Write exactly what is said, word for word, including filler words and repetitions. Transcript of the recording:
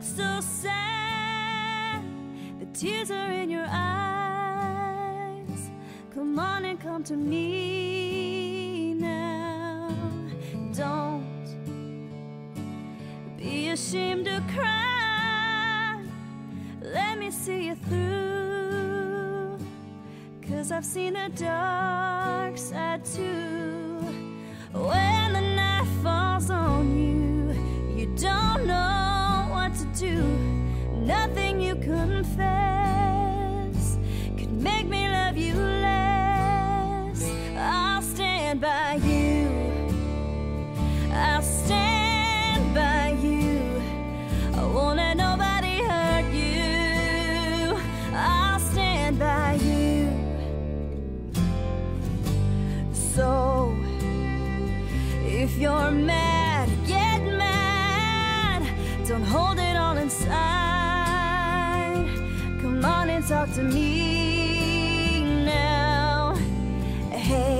look so sad, the tears are in your eyes. Come on and come to me now. Don't be ashamed to cry, let me see you through, 'cause I've seen the dark side too. When the night falls on you, you don't know what to do. Nothing you confess could make me love you less. I'll stand by you, I'll stand by you, I won't let nobody hurt you. I'll stand by you. So if you're mad, get mad, don't hold it all inside. Come on and talk to me now. Hey.